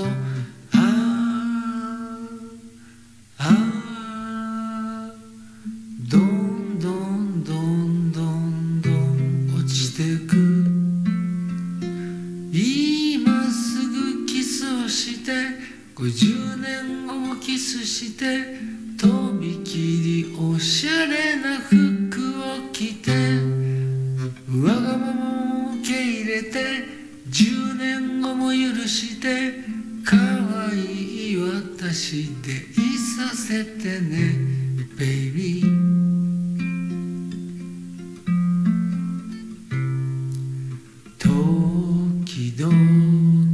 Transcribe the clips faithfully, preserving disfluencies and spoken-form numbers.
ぞああああどんどんどんどんどん落ちてく今すぐキスをしてごじゅうねんごもキスしてとびきりおしゃれな服を着てわがままを受け入れてじゅうねんごも許して可愛い私でいさせてねベイビー時々ド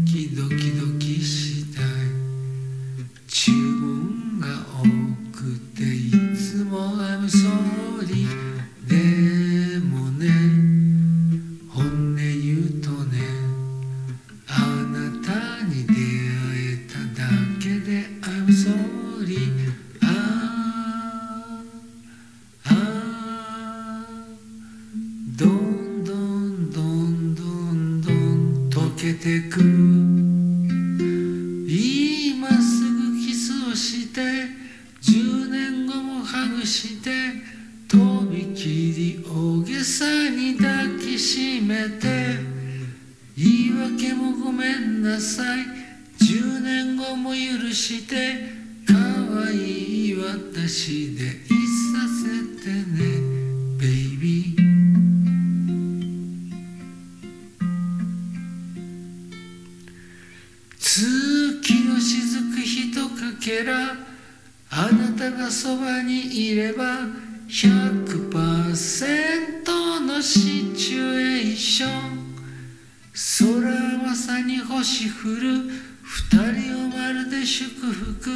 キドキしたい注文が多くていつも I'm sorry でもね本音言うとねどんどんどんどんどん溶けてく今すぐキスをしてじゅうねんごもハグしてとびきり大げさに抱きしめて言い訳もごめんなさいじゅうねんごも許して可愛い私でいさせてねベイビー月の雫ひとかけらあなたがそばにいれば ひゃくパーセント のシチュエーション空はまさに星降るふたりをまるで祝福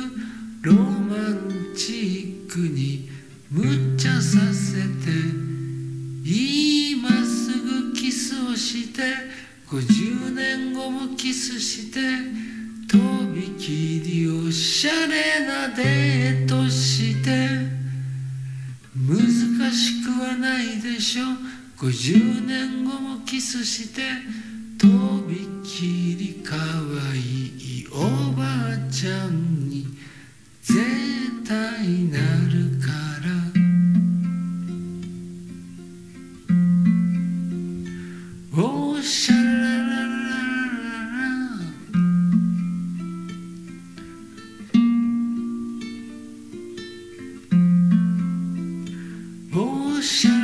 ロマンチックにむちゃさせて今すぐキスをしてごじゅうねんごもキスしてとびきりおしゃれなデートして難しくはないでしょごじゅうねんごもキスしてとびきりかわいいおばあちゃんに絶対なるからおしゃれOh, shine.